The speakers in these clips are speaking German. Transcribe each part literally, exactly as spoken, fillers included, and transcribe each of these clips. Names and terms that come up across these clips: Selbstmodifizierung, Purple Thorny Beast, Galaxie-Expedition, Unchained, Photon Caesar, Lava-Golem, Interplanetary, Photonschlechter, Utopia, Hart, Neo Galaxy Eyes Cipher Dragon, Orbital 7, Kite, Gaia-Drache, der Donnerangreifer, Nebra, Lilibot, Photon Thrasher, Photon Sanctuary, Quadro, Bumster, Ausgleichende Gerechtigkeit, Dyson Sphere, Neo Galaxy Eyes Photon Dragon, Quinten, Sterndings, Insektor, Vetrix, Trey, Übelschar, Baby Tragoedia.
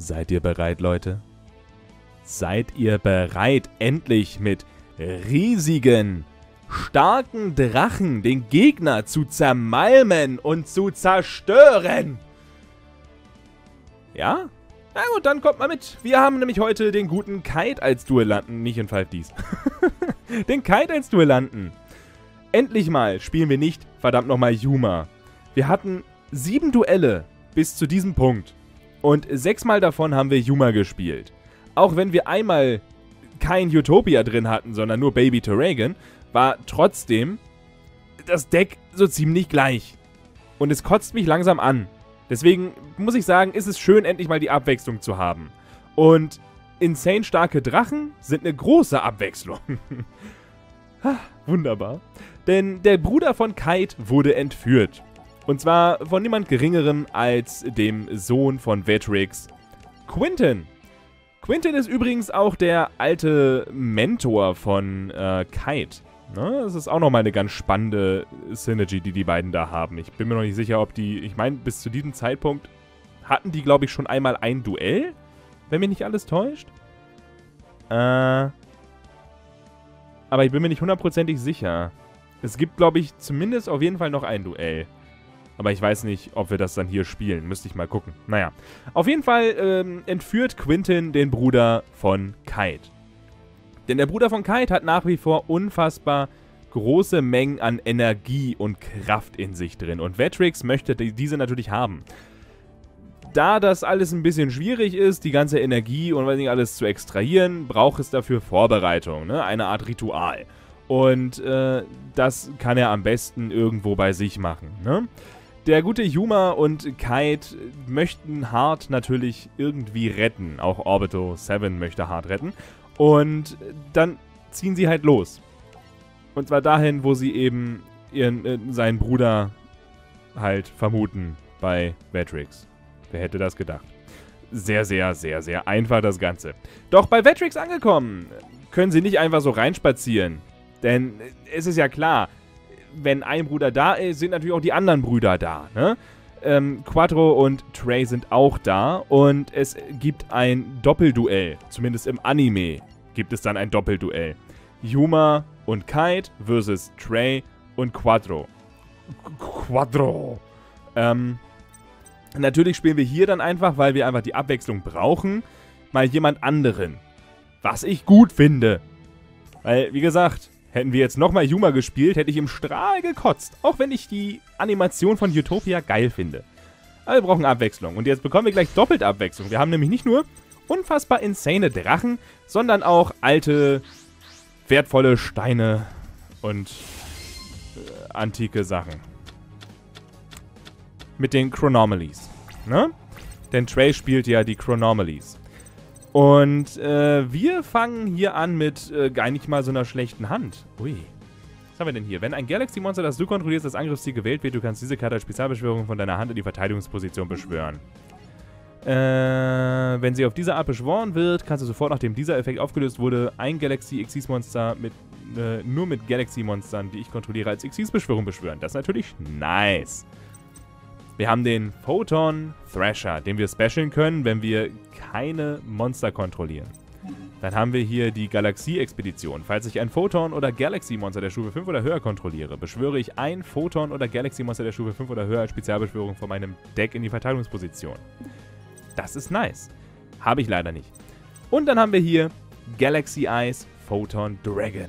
Seid ihr bereit, Leute? Seid ihr bereit, endlich mit riesigen, starken Drachen den Gegner zu zermalmen und zu zerstören? Ja? Na gut, dann kommt mal mit. Wir haben nämlich heute den guten Kite als Duellanten. Nicht in fünf Ds. Den Kite als Duellanten. Endlich mal spielen wir nicht, verdammt nochmal, Yuma. Wir hatten sieben Duelle bis zu diesem Punkt. Und sechsmal davon haben wir Yuma gespielt. Auch wenn wir einmal kein Utopia drin hatten, sondern nur Baby Tragoedia, war trotzdem das Deck so ziemlich gleich. Und es kotzt mich langsam an. Deswegen muss ich sagen, ist es schön, endlich mal die Abwechslung zu haben. Und insane starke Drachen sind eine große Abwechslung. Ha, wunderbar. Denn der Bruder von Kite wurde entführt. Und zwar von niemand Geringerem als dem Sohn von Vetrix, Quinten. Quinten ist übrigens auch der alte Mentor von äh, Kite. Ne? Das ist auch nochmal eine ganz spannende Synergy, die die beiden da haben. Ich bin mir noch nicht sicher, ob die... Ich meine, bis zu diesem Zeitpunkt hatten die, glaube ich, schon einmal ein Duell, wenn mich nicht alles täuscht. Äh, aber ich bin mir nicht hundertprozentig sicher. Es gibt, glaube ich, zumindest auf jeden Fall noch ein Duell. Aber ich weiß nicht, ob wir das dann hier spielen. Müsste ich mal gucken. Naja. Auf jeden Fall ähm, entführt Quinten den Bruder von Kite. Denn der Bruder von Kite hat nach wie vor unfassbar große Mengen an Energie und Kraft in sich drin. Und Vetrix möchte diese natürlich haben. Da das alles ein bisschen schwierig ist, die ganze Energie und weiß nicht, alles zu extrahieren, braucht es dafür Vorbereitung. Ne? Eine Art Ritual. Und äh, das kann er am besten irgendwo bei sich machen. Ne? Der gute Yuma und Kite möchten Hart natürlich irgendwie retten. Auch Orbital sieben möchte Hart retten. Und dann ziehen sie halt los. Und zwar dahin, wo sie eben ihren, äh, seinen Bruder halt vermuten bei Vetrix. Wer hätte das gedacht? Sehr, sehr, sehr, sehr einfach das Ganze. Doch bei Vetrix angekommen, können sie nicht einfach so reinspazieren. Denn es ist ja klar... Wenn ein Bruder da ist, sind natürlich auch die anderen Brüder da. Ne? Ähm, Quadro und Trey sind auch da und es gibt ein Doppelduell. Zumindest im Anime gibt es dann ein Doppelduell. Yuma und Kite versus Trey und Quadro. Quadro. Ähm, natürlich spielen wir hier dann einfach, weil wir einfach die Abwechslung brauchen, mal jemand anderen. Was ich gut finde. Weil, wie gesagt... Hätten wir jetzt nochmal Yuma gespielt, hätte ich im Strahl gekotzt. Auch wenn ich die Animation von Utopia geil finde. Aber wir brauchen Abwechslung. Und jetzt bekommen wir gleich doppelt Abwechslung. Wir haben nämlich nicht nur unfassbar insane Drachen, sondern auch alte, wertvolle Steine und äh, antike Sachen. Mit den Chronomalies. Ne? Denn Trey spielt ja die Chronomalies. Und äh, wir fangen hier an mit äh, gar nicht mal so einer schlechten Hand. Ui. Was haben wir denn hier? Wenn ein Galaxy-Monster, das du kontrollierst, das Angriffsziel gewählt wird, du kannst diese Karte als Spezialbeschwörung von deiner Hand in die Verteidigungsposition beschwören. Äh, wenn sie auf diese Art beschworen wird, kannst du sofort, nachdem dieser Effekt aufgelöst wurde, ein Galaxy-Xyz-Monster mit äh, nur mit Galaxy-Monstern, die ich kontrolliere, als Xyz-Beschwörung beschwören. Das ist natürlich nice. Wir haben den Photon Thrasher, den wir specialen können, wenn wir keine Monster kontrollieren. Dann haben wir hier die Galaxie-Expedition. Falls ich ein Photon- oder Galaxy-Monster der Stufe fünf oder höher kontrolliere, beschwöre ich ein Photon- oder Galaxy-Monster der Stufe fünf oder höher als Spezialbeschwörung von meinem Deck in die Verteidigungsposition. Das ist nice. Habe ich leider nicht. Und dann haben wir hier Galaxy Eyes Photon Dragon.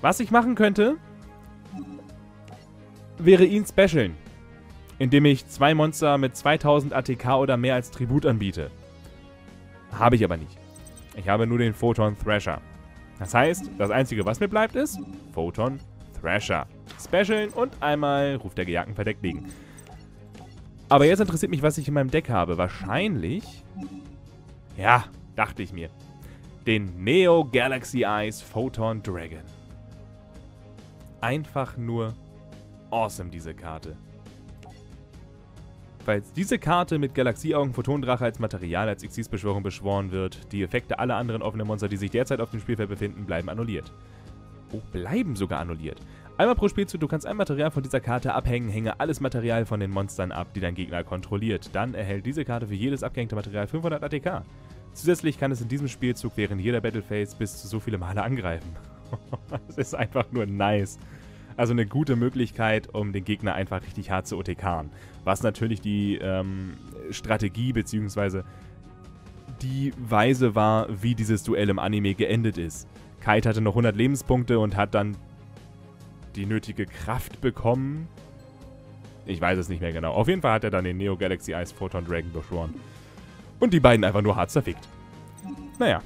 Was ich machen könnte, wäre ihn specialen. Indem ich zwei Monster mit zweitausend A T K oder mehr als Tribut anbiete. Habe ich aber nicht. Ich habe nur den Photon Thrasher. Das heißt, das Einzige, was mir bleibt, ist Photon Thrasher. Specialen und einmal ruft der Gejagten verdeckt liegen. Aber jetzt interessiert mich, was ich in meinem Deck habe. Wahrscheinlich, ja, dachte ich mir, den Neo Galaxy Eyes Photon Dragon. Einfach nur awesome, diese Karte. Falls diese Karte mit Galaxieaugen Photondrache als Material als Xyz-Beschwörung beschworen wird, die Effekte aller anderen offenen Monster, die sich derzeit auf dem Spielfeld befinden, bleiben annulliert. Oh, bleiben sogar annulliert. Einmal pro Spielzug, du kannst ein Material von dieser Karte abhängen, hänge alles Material von den Monstern ab, die dein Gegner kontrolliert. Dann erhält diese Karte für jedes abgehängte Material fünfhundert A T K. Zusätzlich kann es in diesem Spielzug während jeder Battlephase bis zu so viele Male angreifen. Das ist einfach nur nice. Also eine gute Möglichkeit, um den Gegner einfach richtig hart zu O T K'n. Was natürlich die ähm, Strategie bzw. die Weise war, wie dieses Duell im Anime geendet ist. Kite hatte noch hundert Lebenspunkte und hat dann die nötige Kraft bekommen. Ich weiß es nicht mehr genau. Auf jeden Fall hat er dann den Neo Galaxy Eyes Photon Dragon beschworen. Und die beiden einfach nur hart zerfickt. Naja.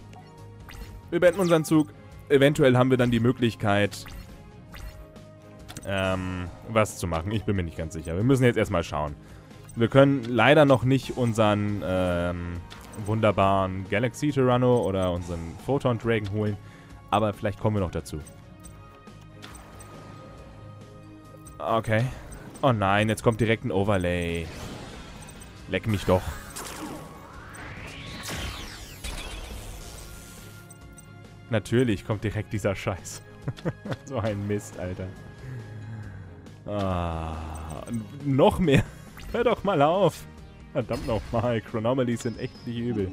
Wir beenden unseren Zug. Eventuell haben wir dann die Möglichkeit, ähm, was zu machen. Ich bin mir nicht ganz sicher. Wir müssen jetzt erstmal schauen. Wir können leider noch nicht unseren ähm, wunderbaren Galaxy Tyranno oder unseren Photon Dragon holen. Aber vielleicht kommen wir noch dazu. Okay. Oh nein, jetzt kommt direkt ein Overlay. Leck mich doch. Natürlich kommt direkt dieser Scheiß. So ein Mist, Alter. Ah, noch mehr. Hör doch mal auf. Verdammt nochmal. Chronomalies sind echt nicht übel.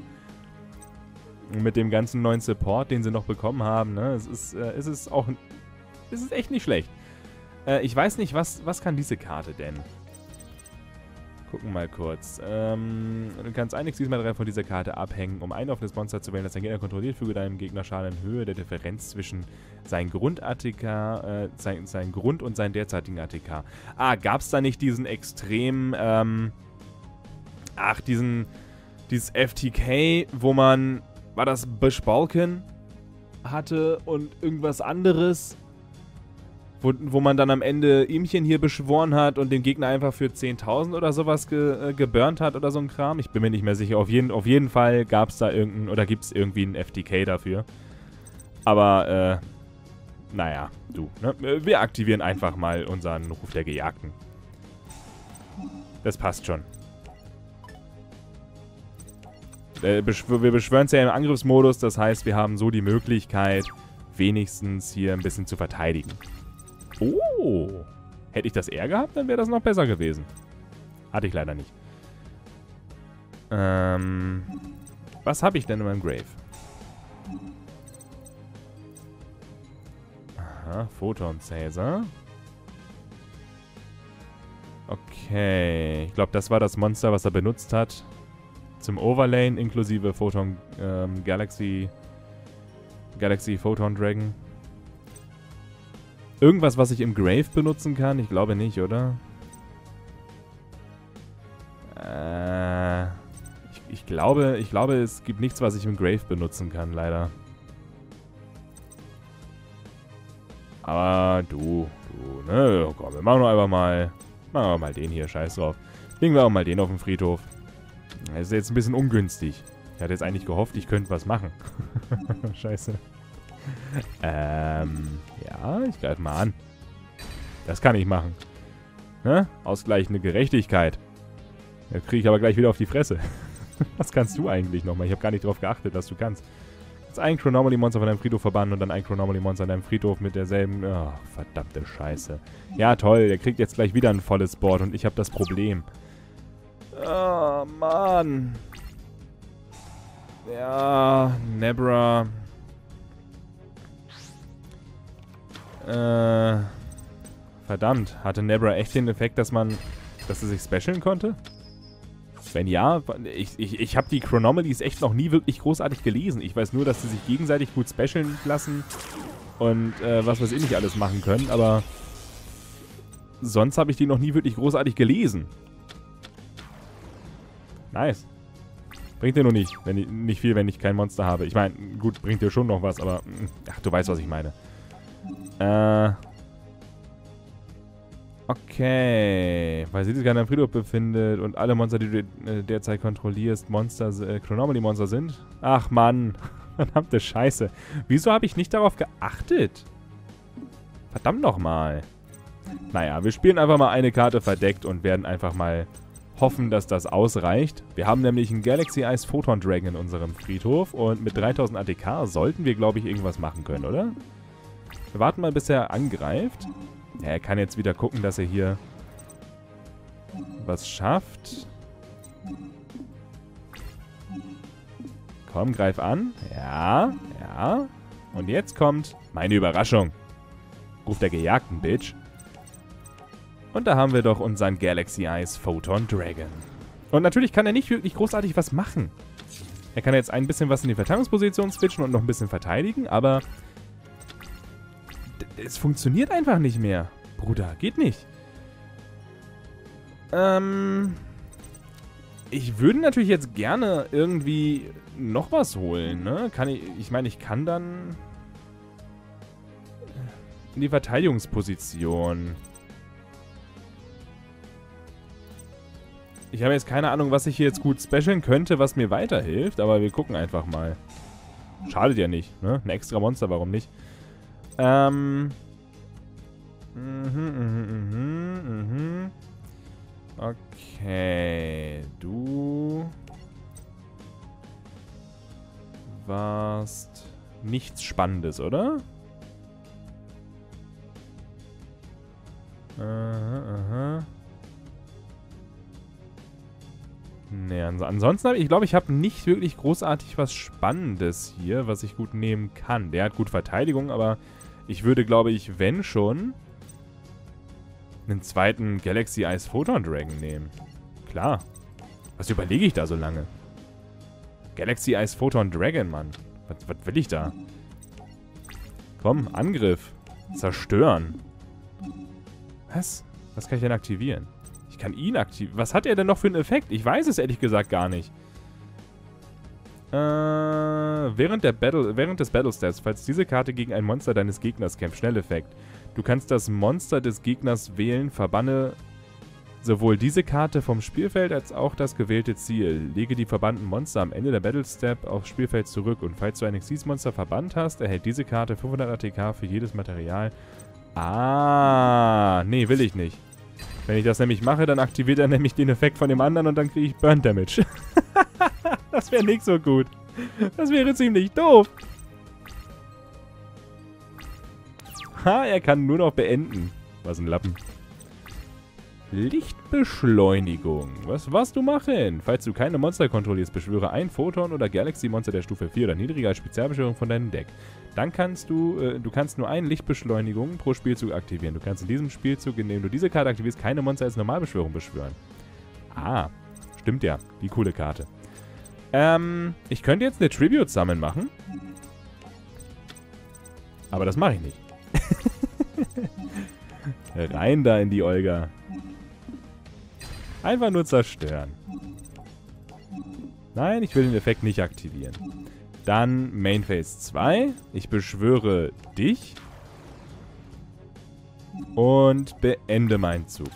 Mit dem ganzen neuen Support, den sie noch bekommen haben, ne? Es ist, äh, es ist auch... Es ist echt nicht schlecht. Äh, ich weiß nicht, was, was kann diese Karte denn? Gucken mal kurz. Ähm, du kannst ein X-Material von dieser Karte abhängen, um ein offenes Monster zu wählen, das dein Gegner kontrolliert. Füge deinem Gegner Schaden in Höhe der Differenz zwischen seinen Grund-A T K, äh, sein, sein Grund und seinen derzeitigen A T K. Ah, gab's da nicht diesen extrem, ähm, ach, diesen, dieses F T K, wo man, war das Bespalken hatte und irgendwas anderes? Wo, wo man dann am Ende ihmchen hier beschworen hat und den Gegner einfach für zehntausend oder sowas ge, äh, geburnt hat oder so ein Kram. Ich bin mir nicht mehr sicher. Auf jeden, auf jeden Fall gab es da irgendeinen, oder gibt es irgendwie einen F T K dafür. Aber, äh, naja, du. Ne? Wir aktivieren einfach mal unseren Ruf der Gejagten. Das passt schon. Äh, beschw- wir beschwören es ja im Angriffsmodus, das heißt, wir haben so die Möglichkeit, wenigstens hier ein bisschen zu verteidigen. Oh, hätte ich das eher gehabt, dann wäre das noch besser gewesen. Hatte ich leider nicht. Ähm, was habe ich denn in meinem Grave? Aha, Photon Caesar. Okay, ich glaube, das war das Monster, was er benutzt hat. Zum Overlayen inklusive Photon ähm, Galaxy, Galaxy Photon Dragon. Irgendwas, was ich im Grave benutzen kann? Ich glaube nicht, oder? Äh, ich, ich glaube, ich glaube, es gibt nichts, was ich im Grave benutzen kann, leider. Aber du, du, ne? Oh, komm, wir machen doch einfach mal, machen wir mal den hier, scheiß drauf. Legen wir auch mal den auf den Friedhof. Das ist jetzt ein bisschen ungünstig. Ich hatte jetzt eigentlich gehofft, ich könnte was machen. Scheiße. Ähm, ja, ich greife mal an. Das kann ich machen. Ne? Ausgleichende Gerechtigkeit. Da kriege ich aber gleich wieder auf die Fresse. Was kannst du eigentlich nochmal? Ich habe gar nicht darauf geachtet, was du kannst. Jetzt ein Chronomaly-Monster von deinem Friedhof verbannen und dann ein Chronomaly-Monster an deinem Friedhof mit derselben... Oh, verdammte Scheiße. Ja, toll, der kriegt jetzt gleich wieder ein volles Board und ich habe das Problem. Oh, Mann. Ja, Nebra... Äh, verdammt, hatte Nebra echt den Effekt, dass man, dass er sich specialen konnte? Wenn ja, ich, ich, ich habe die Chronomalies echt noch nie wirklich großartig gelesen. Ich weiß nur, dass sie sich gegenseitig gut specialen lassen und äh, was weiß ich nicht alles machen können, aber sonst habe ich die noch nie wirklich großartig gelesen. Nice. Bringt dir nur nicht, wenn ich, nicht viel, wenn ich kein Monster habe. Ich meine, gut, bringt dir schon noch was, aber ach, du weißt, was ich meine. Äh. Okay. Weil sie sich gerade am Friedhof befindet und alle Monster, die du derzeit kontrollierst, Monster, äh, Chronomaly-Monster sind. Ach Mann. Verdammte Scheiße. Wieso habe ich nicht darauf geachtet? Verdammt nochmal. Naja, wir spielen einfach mal eine Karte verdeckt und werden einfach mal hoffen, dass das ausreicht. Wir haben nämlich einen Galaxy Eyes Photon Dragon in unserem Friedhof und mit dreitausend A T K sollten wir, glaube ich, irgendwas machen können, oder? Wir warten mal, bis er angreift. Ja, er kann jetzt wieder gucken, dass er hier was schafft. Komm, greif an. Ja, ja. Und jetzt kommt meine Überraschung. Ruf der gejagten Bitch. Und da haben wir doch unseren Galaxy Eyes Photon Dragon. Und natürlich kann er nicht wirklich großartig was machen. Er kann jetzt ein bisschen was in die Verteidigungsposition switchen und noch ein bisschen verteidigen, aber es funktioniert einfach nicht mehr. Bruder, geht nicht. Ähm... Ich würde natürlich jetzt gerne irgendwie noch was holen, ne? Kann ich, ich meine, ich kann dann in die Verteidigungsposition. Ich habe jetzt keine Ahnung, was ich hier jetzt gut specialen könnte, was mir weiterhilft, aber wir gucken einfach mal. Schadet ja nicht, ne? Ein extra Monster, warum nicht? Ähm. Mhm, mhm, mhm, mhm. Okay, du warst nichts Spannendes, oder? Aha, aha. Nee, ans ansonsten habe ich, glaube ich, habe nicht wirklich großartig was Spannendes hier, was ich gut nehmen kann. Der hat gut Verteidigung, aber ich würde, glaube ich, wenn schon, einen zweiten Galaxy Eyes Photon Dragon nehmen. Klar. Was überlege ich da so lange? Galaxy Eyes Photon Dragon, Mann. Was, was will ich da? Komm, Angriff. Zerstören. Was? Was kann ich denn aktivieren? Ich kann ihn aktivieren. Was hat er denn noch für einen Effekt? Ich weiß es ehrlich gesagt gar nicht. Äh, während, der Battle, während des Battle Stats, falls diese Karte gegen ein Monster deines Gegners kämpft, Schnelleffekt. Du kannst das Monster des Gegners wählen, verbanne sowohl diese Karte vom Spielfeld als auch das gewählte Ziel. Lege die verbannten Monster am Ende der Battle Step aufs Spielfeld zurück und falls du ein Exis-Monster verbannt hast, erhält diese Karte fünfhundert A T K für jedes Material. Ah, nee, will ich nicht. Wenn ich das nämlich mache, dann aktiviert er nämlich den Effekt von dem anderen und dann kriege ich Burn Damage. Das wäre nicht so gut. Das wäre ziemlich doof. Ha, er kann nur noch beenden. Was ein Lappen. Lichtbeschleunigung. Was was du machen? Falls du keine Monster kontrollierst, beschwöre ein Photon- oder Galaxy-Monster der Stufe vier oder niedriger als Spezialbeschwörung von deinem Deck. Dann kannst du, äh, du kannst nur einen Lichtbeschleunigung pro Spielzug aktivieren. Du kannst in diesem Spielzug, in dem du diese Karte aktivierst, keine Monster als Normalbeschwörung beschwören. Ah, stimmt ja. Die coole Karte. Ähm, ich könnte jetzt eine Tribute-Summon machen. Aber das mache ich nicht. Rein da in die Olga. Einfach nur zerstören. Nein, ich will den Effekt nicht aktivieren. Dann Main Phase zwei. Ich beschwöre dich. Und beende meinen Zug.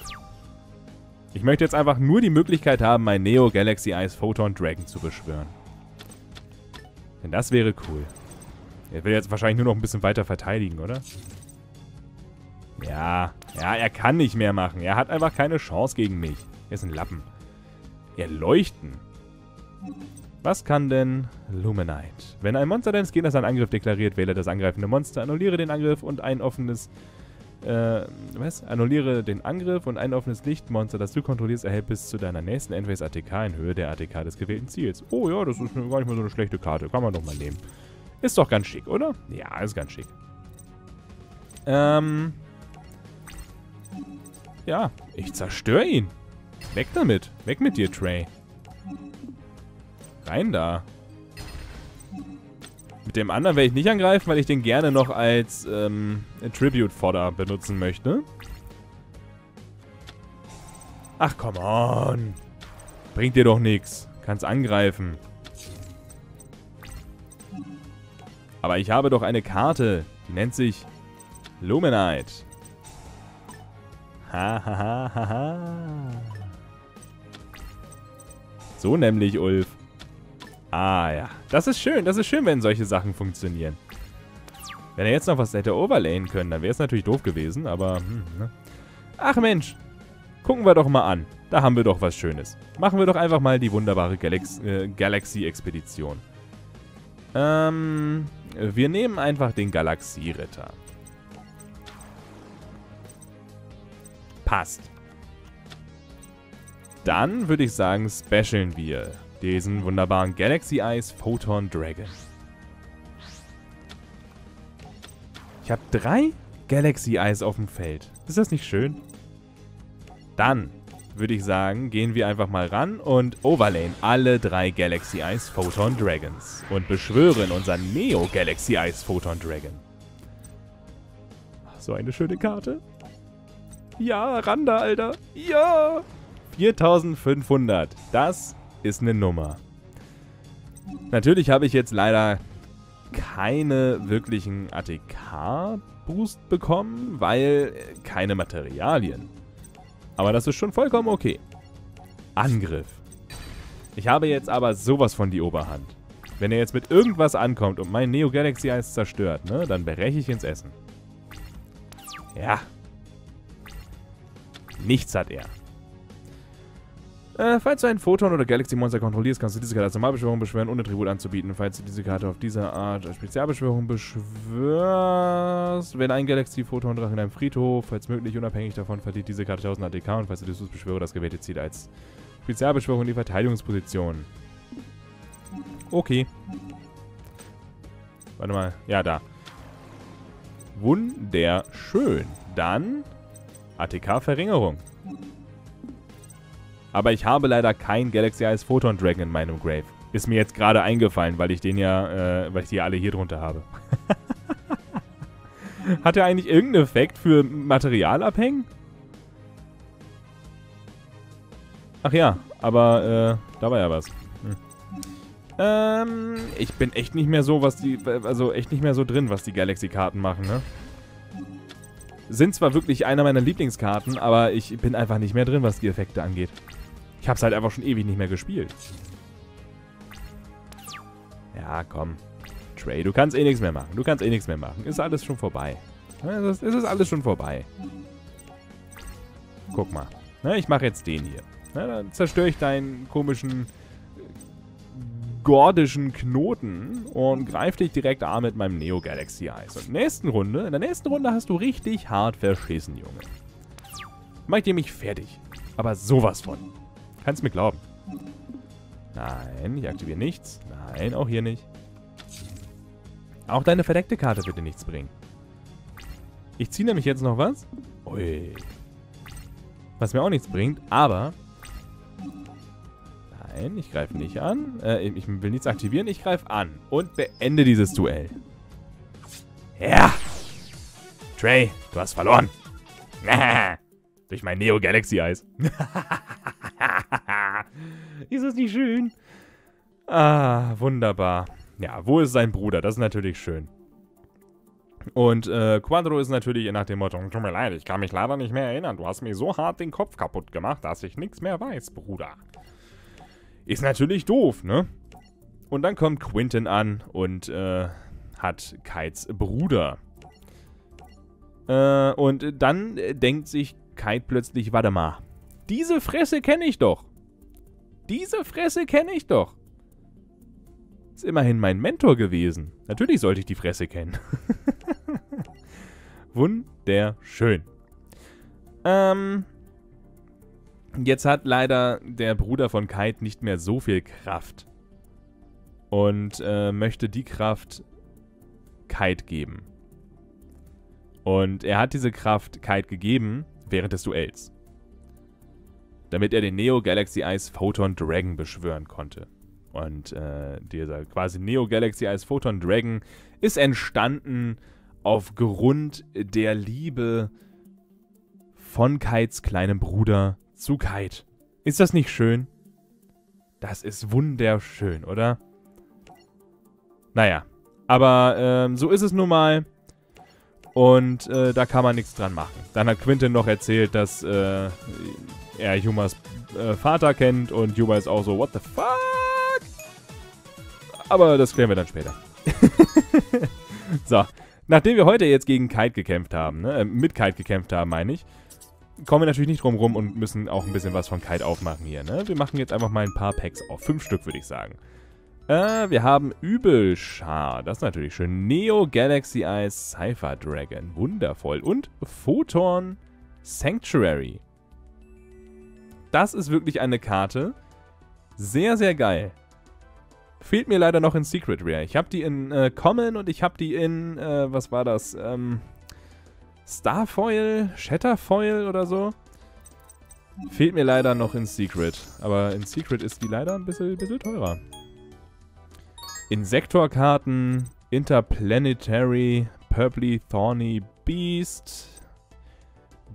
Ich möchte jetzt einfach nur die Möglichkeit haben, mein Neo Galaxy Eyes Photon Dragon zu beschwören. Denn das wäre cool. Er will jetzt wahrscheinlich nur noch ein bisschen weiter verteidigen, oder? Ja, ja, er kann nicht mehr machen. Er hat einfach keine Chance gegen mich. Er ist ein Lappen. Er leuchten. Was kann denn Luminite? Wenn ein Monster deines Gegners einen Angriff deklariert, wähle das angreifende Monster, annulliere den Angriff und ein offenes... Äh, was? Annulliere den Angriff und ein offenes Lichtmonster, das du kontrollierst, erhält bis zu deiner nächsten Endphase A T K in Höhe der A T K des gewählten Ziels. Oh ja, das ist gar nicht mal so eine schlechte Karte. Kann man doch mal nehmen. Ist doch ganz schick, oder? Ja, ist ganz schick. Ähm... Ja, ich zerstöre ihn. Weg damit. Weg mit dir, Trey. Rein da. Mit dem anderen werde ich nicht angreifen, weil ich den gerne noch als ähm, Tribute-Fodder benutzen möchte. Ach, come on. Bringt dir doch nichts. Kannst angreifen. Aber ich habe doch eine Karte. Die nennt sich Luminite. So nämlich, Ulf. Ah ja, das ist schön, das ist schön, wenn solche Sachen funktionieren. Wenn er jetzt noch was hätte overlayen können, dann wäre es natürlich doof gewesen, aber... Hm, ne? Ach Mensch, gucken wir doch mal an. Da haben wir doch was Schönes. Machen wir doch einfach mal die wunderbare Galax- äh, Galaxie-Expedition. Ähm, wir nehmen einfach den Galaxieritter. Passt. Dann würde ich sagen, specialen wir diesen wunderbaren Galaxy Eyes Photon Dragon. Ich habe drei Galaxy Eyes auf dem Feld. Ist das nicht schön? Dann würde ich sagen, gehen wir einfach mal ran und overlayen alle drei Galaxy Eyes Photon Dragons und beschwören unseren Neo Galaxy Eyes Photon Dragon. So eine schöne Karte. Ja, Randa, Alter. Ja! viertausendfünfhundert. Das ist eine Nummer. Natürlich habe ich jetzt leider keine wirklichen A T K-Boost bekommen, weil keine Materialien. Aber das ist schon vollkommen okay. Angriff. Ich habe jetzt aber sowas von die Oberhand. Wenn er jetzt mit irgendwas ankommt und mein Neo Galaxy Eyes zerstört, ne, dann breche ich ins Essen. Ja. Nichts hat er. Äh, falls du ein Photon- oder Galaxy-Monster kontrollierst, kannst du diese Karte als Normalbeschwörung beschwören, ohne Tribut anzubieten. Falls du diese Karte auf diese Art als Spezialbeschwörung beschwörst, wenn ein Galaxy-Photon-Drache in einem Friedhof, falls möglich, unabhängig davon, verliert diese Karte tausend A T K und falls du dieses beschwöre, das gewählte Ziel als Spezialbeschwörung in die Verteidigungsposition. Okay. Warte mal. Ja, da. Wunderschön. Dann A T K-Verringerung. Aber ich habe leider kein Galaxy Eyes Photon Dragon in meinem Grave. Ist mir jetzt gerade eingefallen, weil ich den ja, äh, weil ich die alle hier drunter habe. Hat er eigentlich irgendeinen Effekt für Material abhängen? Ach ja, aber äh, da war ja was. Hm. Ähm, ich bin echt nicht mehr so, was die, also echt nicht mehr so drin, was die Galaxy-Karten machen, ne? Sind zwar wirklich einer meiner Lieblingskarten, aber ich bin einfach nicht mehr drin, was die Effekte angeht. Ich hab's halt einfach schon ewig nicht mehr gespielt. Ja, komm. Trey, du kannst eh nichts mehr machen. Du kannst eh nichts mehr machen. Ist alles schon vorbei. Es ist, es ist alles schon vorbei. Guck mal. Na, ich mache jetzt den hier. Na, dann zerstöre ich deinen komischen gordischen Knoten und greife dich direkt an mit meinem Neo Galaxy Eyes. Und in der nächsten Runde, in der nächsten Runde hast du richtig hart verschissen, Junge. Mach dir mich fertig. Aber sowas von. Kannst mir glauben. Nein, ich aktiviere nichts. Nein, auch hier nicht. Auch deine verdeckte Karte wird dir nichts bringen. Ich ziehe nämlich jetzt noch was. Ui. Was mir auch nichts bringt, aber... Nein, ich greife nicht an. Äh, ich will nichts aktivieren. Ich greife an und beende dieses Duell. Ja! Trey, du hast verloren. Durch mein Neo Galaxy Eyes. Ist das nicht schön? Ah, wunderbar. Ja, wo ist sein Bruder? Das ist natürlich schön. Und äh, Quadro ist natürlich nach dem Motto, tut mir leid, ich kann mich leider nicht mehr erinnern. Du hast mir so hart den Kopf kaputt gemacht, dass ich nichts mehr weiß, Bruder. Ist natürlich doof, ne? Und dann kommt Quinten an und äh, hat Kites Bruder. Äh, und dann denkt sich Kite plötzlich, warte mal, diese Fresse kenne ich doch. Diese Fresse kenne ich doch. Ist immerhin mein Mentor gewesen. Natürlich sollte ich die Fresse kennen. Wunderschön. Ähm... Jetzt hat leider der Bruder von Kite nicht mehr so viel Kraft und äh, möchte die Kraft Kite geben. Und er hat diese Kraft Kite gegeben während des Duells, damit er den Neo Galaxy Eyes Photon Dragon beschwören konnte. Und äh, dieser quasi Neo Galaxy Eyes Photon Dragon ist entstanden aufgrund der Liebe von Kites kleinem Bruder zu Kite. Ist das nicht schön? Das ist wunderschön, oder? Naja, aber ähm, so ist es nun mal. Und äh, da kann man nichts dran machen. Dann hat Quinten noch erzählt, dass äh, er Yumas äh, Vater kennt und Yuma ist auch so, what the fuck? Aber das klären wir dann später. So, nachdem wir heute jetzt gegen Kite gekämpft haben, ne, äh, mit Kite gekämpft haben, meine ich, kommen wir natürlich nicht drum rum und müssen auch ein bisschen was von Kite aufmachen hier, ne? Wir machen jetzt einfach mal ein paar Packs auf. Fünf Stück, würde ich sagen. Äh, wir haben Übelschar. Das ist natürlich schön. Neo Galaxy Eyes Cipher Dragon. Wundervoll. Und Photon Sanctuary. Das ist wirklich eine Karte. Sehr, sehr geil. Fehlt mir leider noch in Secret Rare. Ich habe die in äh, Common und ich habe die in, äh, was war das? Ähm, Starfoil? Shatterfoil oder so? Fehlt mir leider noch in Secret. Aber in Secret ist die leider ein bisschen, bisschen teurer. Insektorkarten, Interplanetary, Purple Thorny Beast,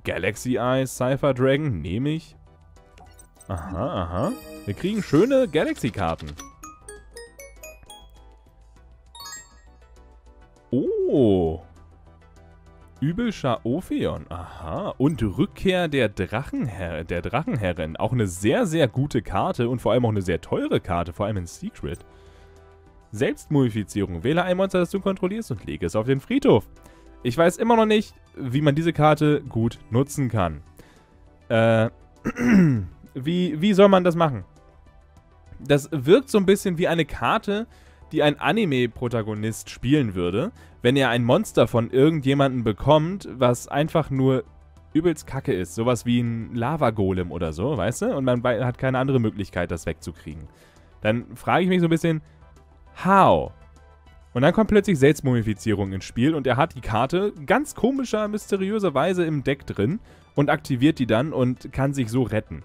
Galaxy Eyes Cipher Dragon, nehme ich. Aha, aha. Wir kriegen schöne Galaxy-Karten. Oh. Übelscher Ophion. Aha. Und Rückkehr der Drachenherr der Drachenherrin. Auch eine sehr, sehr gute Karte und vor allem auch eine sehr teure Karte, vor allem in Secret. Selbstmodifizierung. Wähle ein Monster, das du kontrollierst und lege es auf den Friedhof. Ich weiß immer noch nicht, wie man diese Karte gut nutzen kann. Äh, wie, wie soll man das machen? Das wirkt so ein bisschen wie eine Karte, die ein Anime-Protagonist spielen würde, wenn er ein Monster von irgendjemandem bekommt, was einfach nur übelst kacke ist. Sowas wie ein Lava-Golem oder so, weißt du? Und man hat keine andere Möglichkeit, das wegzukriegen. Dann frage ich mich so ein bisschen, how? Und dann kommt plötzlich Selbstmodifizierung ins Spiel und er hat die Karte ganz komischer, mysteriöser Weise im Deck drin und aktiviert die dann und kann sich so retten.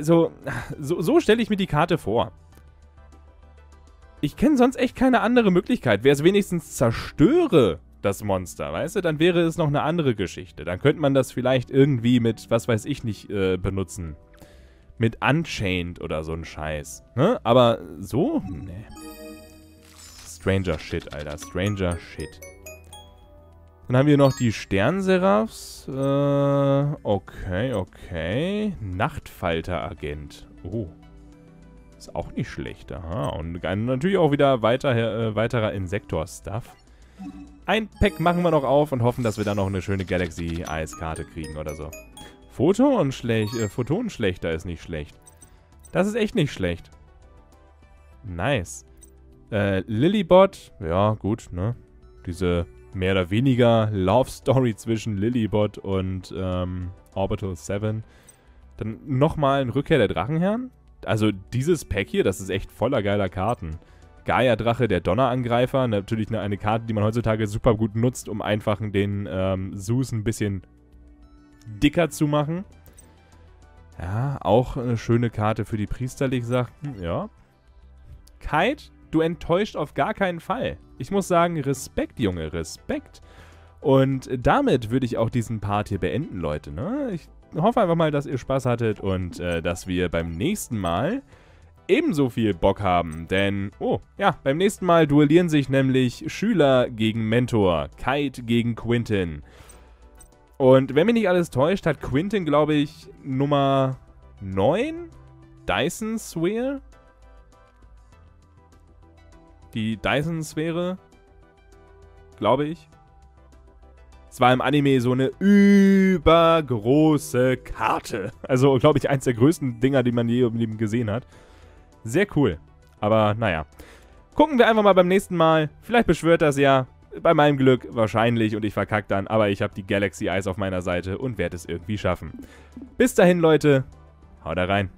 So, so, so stelle ich mir die Karte vor. Ich kenne sonst echt keine andere Möglichkeit. Wäre es wenigstens zerstöre das Monster, weißt du, dann wäre es noch eine andere Geschichte. Dann könnte man das vielleicht irgendwie mit, was weiß ich nicht, äh, benutzen. Mit Unchained oder so ein Scheiß. Ne? Aber so? Ne. Stranger Shit, Alter. Stranger Shit. Dann haben wir noch die Stern-Seraphs. Äh, okay, okay. Nachtfalter-Agent. Oh. Ist auch nicht schlecht. Aha. Und natürlich auch wieder weiter, äh, weiterer Insektor-Stuff. Ein Pack machen wir noch auf und hoffen, dass wir dann noch eine schöne Galaxy-Eiskarte kriegen oder so. Photonschlechter, äh, Photonschlechter ist nicht schlecht. Das ist echt nicht schlecht. Nice. Äh, Lilibot. Ja, gut, ne? Diese mehr oder weniger Love-Story zwischen Lilibot und ähm, Orbital sieben. Dann nochmal ein Rückkehr der Drachenherren. Also dieses Pack hier, das ist echt voller geiler Karten. Gaia-Drache, der Donnerangreifer. Natürlich eine, eine Karte, die man heutzutage super gut nutzt, um einfach den ähm, Zeus ein bisschen dicker zu machen. Ja, auch eine schöne Karte für die priesterlich Sachen. Ja. Kite, du enttäuscht auf gar keinen Fall. Ich muss sagen, Respekt, Junge, Respekt. Und damit würde ich auch diesen Part hier beenden, Leute. Ne? Ich hoffe einfach mal, dass ihr Spaß hattet und äh, dass wir beim nächsten Mal ebenso viel Bock haben. Denn, oh, ja, beim nächsten Mal duellieren sich nämlich Schüler gegen Mentor, Kite gegen Quinten. Und wenn mich nicht alles täuscht, hat Quinten, glaube ich, Nummer neun? Dyson Sphere? Die Dyson Sphäre? Glaube ich. Es war im Anime so eine übergroße Karte. Also, glaube ich, eins der größten Dinger, die man je im Leben gesehen hat. Sehr cool. Aber, naja. Gucken wir einfach mal beim nächsten Mal. Vielleicht beschwört das ja. Bei meinem Glück wahrscheinlich und ich verkacke dann, aber ich habe die Galaxy Eyes auf meiner Seite und werde es irgendwie schaffen. Bis dahin, Leute, haut rein.